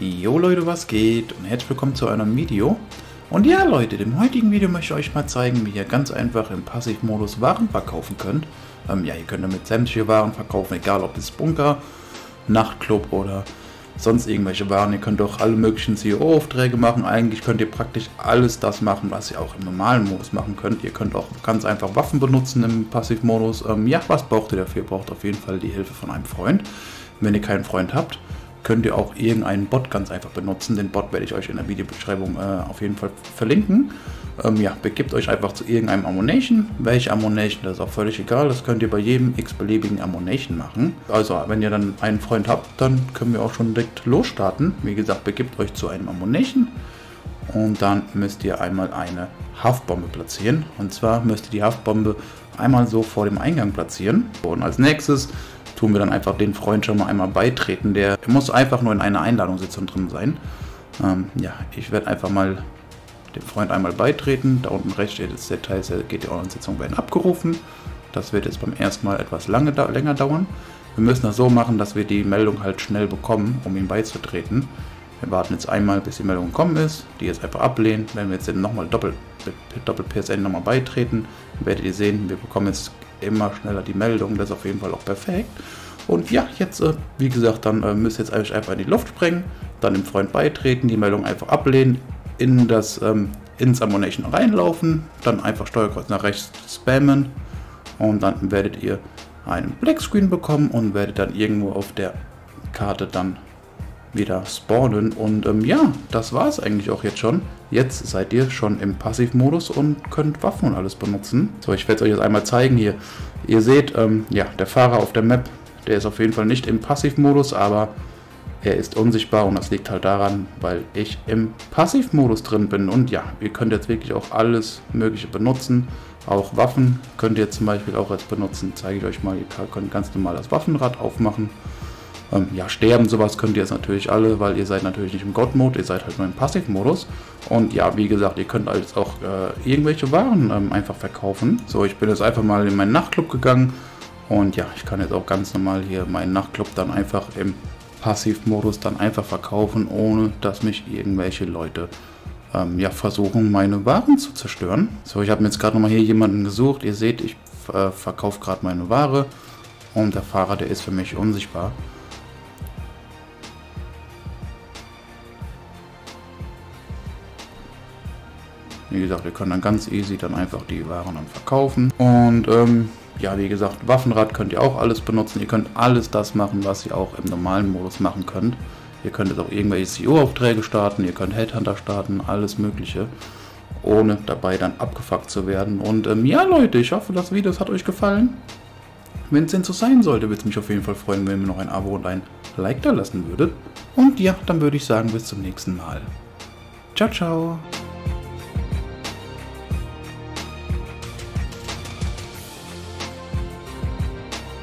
Jo Leute, was geht und herzlich willkommen zu einem Video. Und ja Leute, im heutigen Video möchte ich euch mal zeigen, wie ihr ganz einfach im Passivmodus Waren verkaufen könnt. Ja, ihr könnt damit sämtliche Waren verkaufen, egal ob es Bunker, Nachtclub oder sonst irgendwelche Waren. Ihr könnt auch alle möglichen CEO-Aufträge machen. Eigentlich könnt ihr praktisch alles das machen, was ihr auch im normalen Modus machen könnt. Ihr könnt auch ganz einfach Waffen benutzen im Passivmodus. Ja, was braucht ihr dafür? Ihr braucht auf jeden Fall die Hilfe von einem Freund. Wenn ihr keinen Freund habt, könnt ihr auch irgendeinen Bot ganz einfach benutzen. Den Bot werde ich euch in der Videobeschreibung auf jeden Fall verlinken. Ja, begibt euch einfach zu irgendeinem Ammunition. Welche Ammunition, das ist auch völlig egal. Das könnt ihr bei jedem x-beliebigen Ammunition machen. Also, wenn ihr dann einen Freund habt, dann können wir auch schon direkt losstarten. Wie gesagt, begibt euch zu einem Ammunition. Und dann müsst ihr einmal eine Haftbombe platzieren. Und zwar müsst ihr die Haftbombe einmal so vor dem Eingang platzieren. Und als nächstes tun wir dann einfach den Freund schon mal einmal beitreten. Der muss einfach nur in einer Einladungssitzung drin sein. Ja, ich werde einfach mal dem Freund einmal beitreten. Da unten rechts steht jetzt Details, geht die Online-Sitzung, werden abgerufen. Das wird jetzt beim ersten Mal etwas länger dauern. Wir müssen das so machen, dass wir die Meldung halt schnell bekommen, um ihm beizutreten. Wir warten jetzt einmal, bis die Meldung gekommen ist, die jetzt einfach ablehnen. Wenn wir jetzt nochmal doppelt PSN nochmal beitreten, werdet ihr sehen, wir bekommen jetzt immer schneller die Meldung. Das ist auf jeden Fall auch perfekt. Und ja, jetzt, wie gesagt, dann müsst ihr jetzt einfach in die Luft sprengen, dann dem Freund beitreten, die Meldung einfach ablehnen, ins Ammunition reinlaufen, dann einfach Steuerkreuz nach rechts spammen und dann werdet ihr einen Black Screen bekommen und werdet dann irgendwo auf der Karte dann wieder spawnen. Und ja, das war es eigentlich auch jetzt schon. Jetzt seid ihr schon im Passivmodus und könnt Waffen und alles benutzen. So, ich werde es euch jetzt einmal zeigen hier. Ihr seht, ja, der Fahrer auf der Map, der ist auf jeden Fall nicht im Passivmodus, aber er ist unsichtbar und das liegt halt daran, weil ich im Passivmodus drin bin. Und ja, ihr könnt jetzt wirklich auch alles Mögliche benutzen. Auch Waffen könnt ihr zum Beispiel auch jetzt benutzen. Zeige ich euch mal, ihr könnt ganz normal das Waffenrad aufmachen. Ja, sterben, sowas könnt ihr jetzt natürlich alle, weil ihr seid natürlich nicht im God-Mode, ihr seid halt nur im Passiv-Modus. Und ja, wie gesagt, ihr könnt jetzt auch irgendwelche Waren einfach verkaufen. So, ich bin jetzt einfach mal in meinen Nachtclub gegangen und ja, ich kann jetzt auch ganz normal hier meinen Nachtclub dann einfach im Passiv-Modus dann einfach verkaufen, ohne dass mich irgendwelche Leute ja, versuchen, meine Waren zu zerstören. So, ich habe mir jetzt gerade nochmal hier jemanden gesucht. Ihr seht, ich verkaufe gerade meine Ware und der Fahrer, der ist für mich unsichtbar. Wie gesagt, ihr könnt dann ganz easy dann einfach die Waren dann verkaufen. Und ja, wie gesagt, Waffenrad könnt ihr auch alles benutzen. Ihr könnt alles das machen, was ihr auch im normalen Modus machen könnt. Ihr könnt jetzt auch irgendwelche CEO-Aufträge starten, ihr könnt Headhunter starten, alles mögliche, ohne dabei dann abgefuckt zu werden. Und ja Leute, ich hoffe, das Video hat euch gefallen. Wenn es denn so sein sollte, würde es mich auf jeden Fall freuen, wenn ihr mir noch ein Abo und ein Like da lassen würdet. Und ja, dann würde ich sagen, bis zum nächsten Mal. Ciao, ciao!